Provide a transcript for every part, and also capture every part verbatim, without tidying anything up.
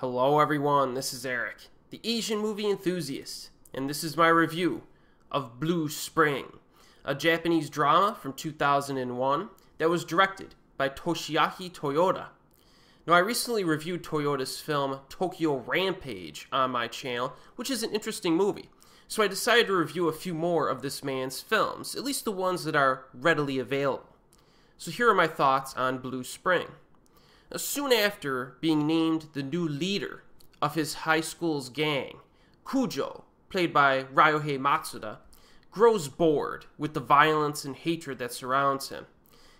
Hello everyone, this is Erik, the Asian Movie Enthusiast, and this is my review of Blue Spring, a Japanese drama from two thousand one that was directed by Toshiaki Toyoda. Now, I recently reviewed Toyoda's film Tokyo Rampage on my channel, which is an interesting movie, so I decided to review a few more of this man's films, at least the ones that are readily available. So here are my thoughts on Blue Spring. Now, soon after being named the new leader of his high school's gang, Kujo, played by Ryuhei Matsuda, grows bored with the violence and hatred that surrounds him.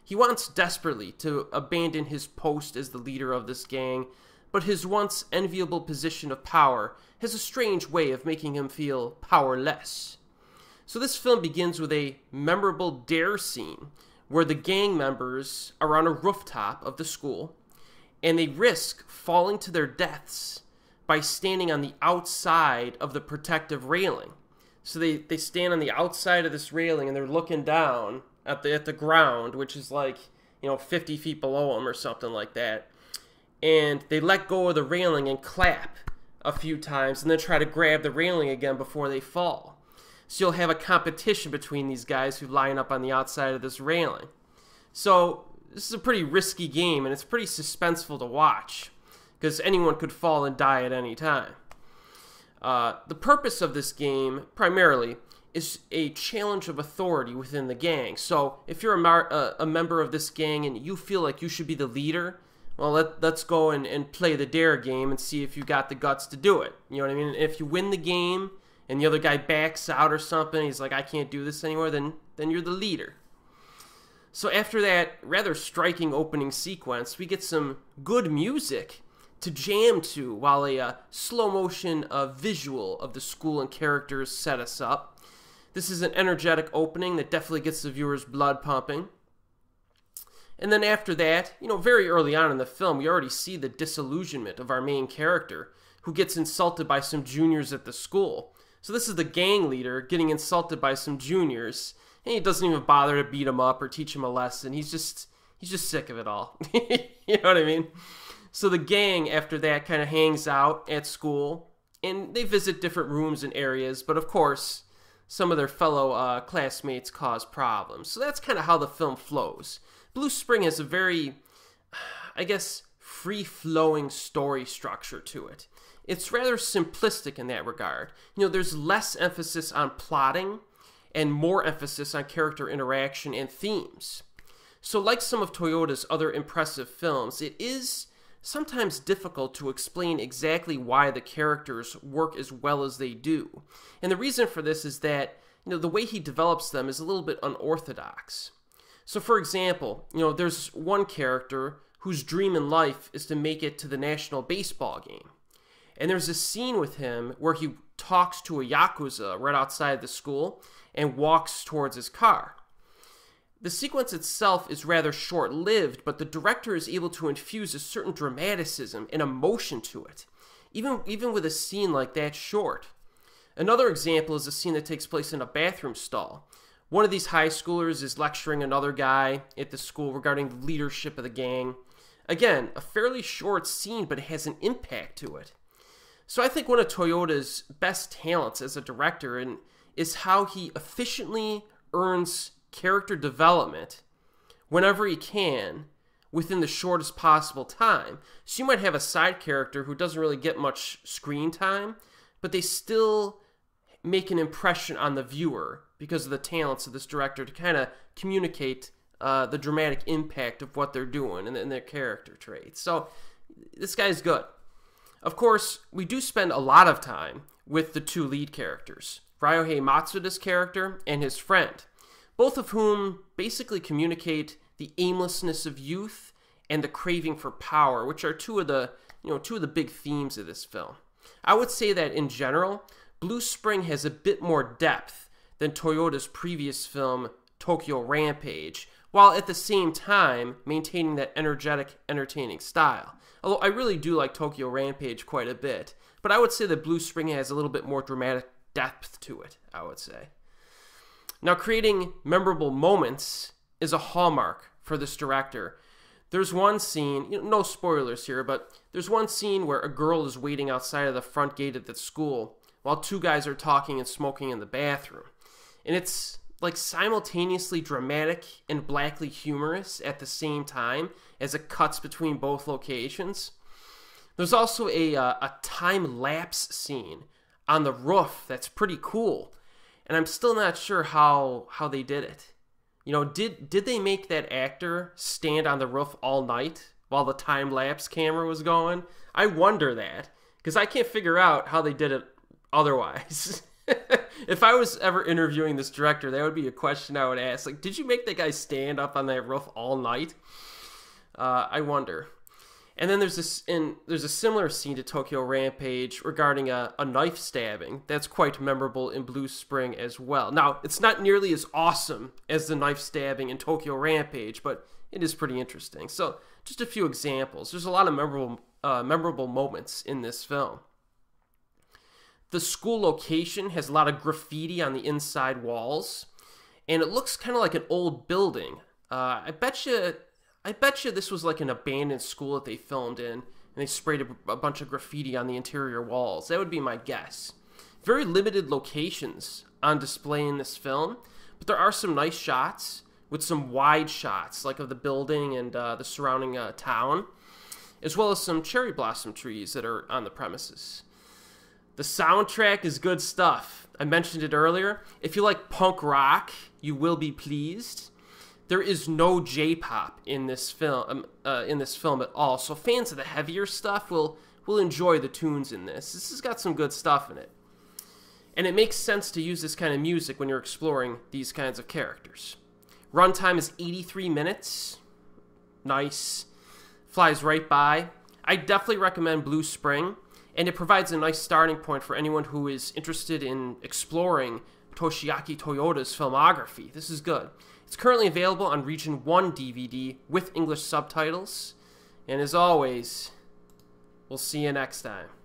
He wants desperately to abandon his post as the leader of this gang, but his once enviable position of power has a strange way of making him feel powerless. So this film begins with a memorable dare scene where the gang members are on a rooftop of the school, and they risk falling to their deaths by standing on the outside of the protective railing. So they, they stand on the outside of this railing and they're looking down at the, at the ground, which is like, you know, fifty feet below them or something like that. And they let go of the railing and clap a few times and then try to grab the railing again before they fall. So you'll have a competition between these guys who line up on the outside of this railing. So this is a pretty risky game, and it's pretty suspenseful to watch, because anyone could fall and die at any time. Uh, the purpose of this game, primarily, is a challenge of authority within the gang. So if you're a, mar uh, a member of this gang and you feel like you should be the leader, well, let, let's go and, and play the dare game and see if you got the guts to do it. You know what I mean? And if you win the game and the other guy backs out or something, he's like, I can't do this anymore, then, then you're the leader. So after that rather striking opening sequence, we get some good music to jam to while a uh, slow-motion uh, visual of the school and characters set us up. This is an energetic opening that definitely gets the viewer's blood pumping. And then after that, you know, very early on in the film, we already see the disillusionment of our main character, who gets insulted by some juniors at the school. So this is the gang leader getting insulted by some juniors, and he doesn't even bother to beat him up or teach him a lesson. He's just he's just sick of it all. You know what I mean? So the gang, after that, kind of hangs out at school, and they visit different rooms and areas, but of course, some of their fellow uh, classmates cause problems. So that's kind of how the film flows. Blue Spring has a very, I guess, free-flowing story structure to it. It's rather simplistic in that regard. You know, there's less emphasis on plotting and more emphasis on character interaction and themes. So like some of Toyoda's other impressive films, it is sometimes difficult to explain exactly why the characters work as well as they do. And the reason for this is that, you know, the way he develops them is a little bit unorthodox. So for example, you know, there's one character whose dream in life is to make it to the national baseball game. And there's a scene with him where he talks to a Yakuza right outside the school and walks towards his car. The sequence itself is rather short-lived, but the director is able to infuse a certain dramaticism and emotion to it, even, even with a scene like that short. Another example is a scene that takes place in a bathroom stall. One of these high schoolers is lecturing another guy at the school regarding the leadership of the gang. Again, a fairly short scene, but it has an impact to it. So I think one of Toyoda's best talents as a director and is how he efficiently earns character development whenever he can within the shortest possible time. So you might have a side character who doesn't really get much screen time, but they still make an impression on the viewer because of the talents of this director to kind of communicate uh, the dramatic impact of what they're doing and, and their character traits. So this guy's good. Of course, we do spend a lot of time with the two lead characters, Ryuhei Matsuda's character and his friend, both of whom basically communicate the aimlessness of youth and the craving for power, which are two of the, you know, two of the big themes of this film. I would say that in general, Blue Spring has a bit more depth than Toyoda's previous film, Tokyo Rampage, while at the same time maintaining that energetic, entertaining style. Although I really do like Tokyo Rampage quite a bit, but I would say that Blue Spring has a little bit more dramatic depth to it, I would say. Now, creating memorable moments is a hallmark for this director. there's one scene, you know, no spoilers here, but there's one scene where a girl is waiting outside of the front gate of the school while two guys are talking and smoking in the bathroom. And it's like simultaneously dramatic and blackly humorous at the same time as it cuts between both locations. There's also a, uh, a time-lapse scene on the roof that's pretty cool, and I'm still not sure how how they did it. You know, did did they make that actor stand on the roof all night while the time-lapse camera was going? I wonder that, because I can't figure out how they did it otherwise. If I was ever interviewing this director, that would be a question I would ask. Like, did you make that guy stand up on that roof all night? Uh, I wonder. And then there's this, and there's a similar scene to Tokyo Rampage regarding a, a knife stabbing that's quite memorable in Blue Spring as well. Now, it's not nearly as awesome as the knife stabbing in Tokyo Rampage, but it is pretty interesting. So, just a few examples. There's a lot of memorable, uh, memorable moments in this film. The school location has a lot of graffiti on the inside walls, and it looks kind of like an old building. Uh, I bet you... I bet you this was like an abandoned school that they filmed in, and they sprayed a, a bunch of graffiti on the interior walls. That would be my guess. Very limited locations on display in this film, but there are some nice shots with some wide shots, like of the building and uh, the surrounding uh, town, as well as some cherry blossom trees that are on the premises. The soundtrack is good stuff. I mentioned it earlier. If you like punk rock, you will be pleased. There is no J-pop in this film, uh, in this film at all. So fans of the heavier stuff will will enjoy the tunes in this. This has got some good stuff in it, and it makes sense to use this kind of music when you're exploring these kinds of characters. Runtime is eighty-three minutes. Nice, flies right by. I definitely recommend Blue Spring, and it provides a nice starting point for anyone who is interested in exploring Toshiaki Toyoda's filmography. This is good. It's currently available on Region one D V D with English subtitles. And as always, we'll see you next time.